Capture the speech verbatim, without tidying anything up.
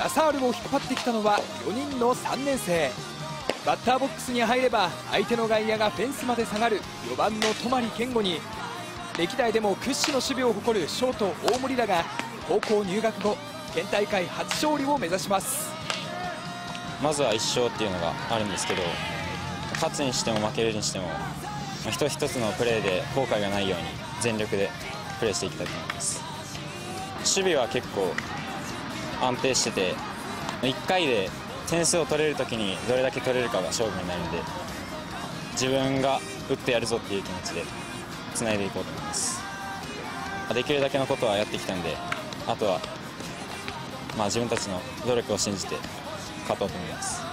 ラサールを引っ張ってきたのはよにんのさんねん生。バッターボックスに入れば相手の外野がフェンスまで下がるよばんの泊健吾に、歴代でも屈指の守備を誇るショート大森らが高校入学後県大会初勝利を目指します。まずはいち勝っていうのがあるんですけど、勝つにしても負けるにしても一つ一つのプレーで後悔がないように全力でプレーしていきたいと思います。守備は結構安定してて、いっかいで点数を取れるときにどれだけ取れるかが勝負になるので、自分が打ってやるぞっていう気持ちでつないでいこうと思います。できるだけのことはやってきたんで、あとはまあ自分たちの努力を信じて勝とうと思います。